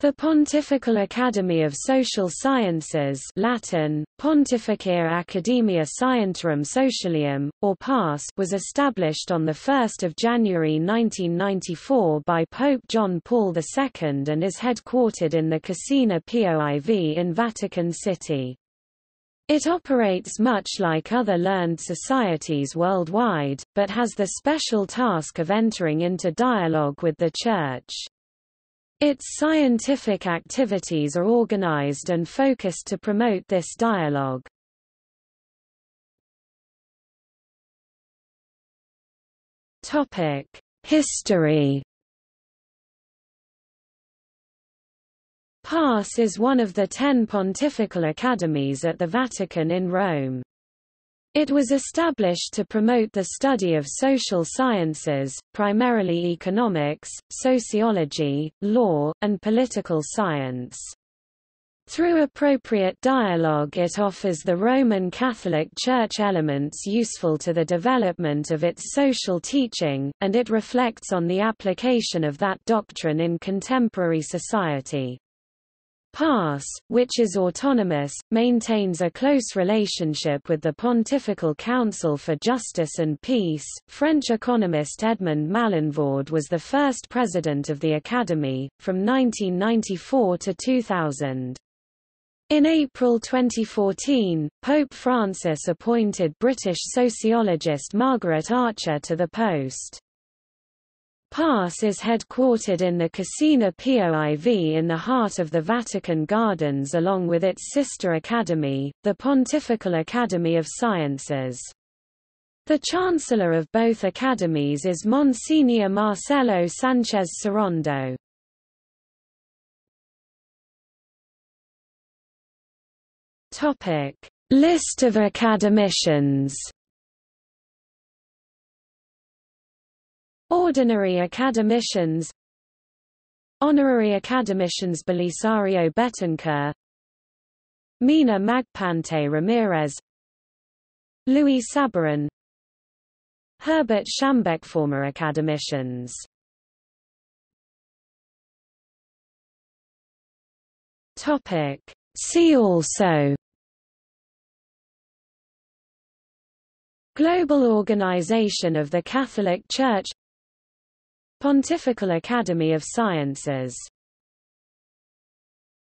The Pontifical Academy of Social Sciences, Latin, Pontificia Academia Scientiarum Socialium, or PASS, was established on 1 January 1994 by Pope John Paul II and is headquartered in the Casina Pio IV in Vatican City. It operates much like other learned societies worldwide, but has the special task of entering into dialogue with the Church. Its scientific activities are organized and focused to promote this dialogue. History. PASS is one of the 10 pontifical academies at the Vatican in Rome. It was established to promote the study of social sciences, primarily economics, sociology, law, and political science. Through appropriate dialogue, it offers the Roman Catholic Church elements useful to the development of its social teaching, and it reflects on the application of that doctrine in contemporary society. PASS, which is autonomous, maintains a close relationship with the Pontifical Council for Justice and Peace. French economist Edmond Malinvaud was the first president of the Academy, from 1994 to 2000. In April 2014, Pope Francis appointed British sociologist Margaret Archer to the post. PASS is headquartered in the Casina Pio IV in the heart of the Vatican Gardens along with its sister academy, the Pontifical Academy of Sciences. The chancellor of both academies is Monsignor Marcelo Sanchez Sorondo. List of academicians. Ordinary academicians. Honorary academicians: Belisario Betancur, Mina Magpante Ramirez, Luis Saban, Herbert Schambeck. Former academicians. See also: Global Organization of the Catholic Church, Pontifical Academy of Sciences.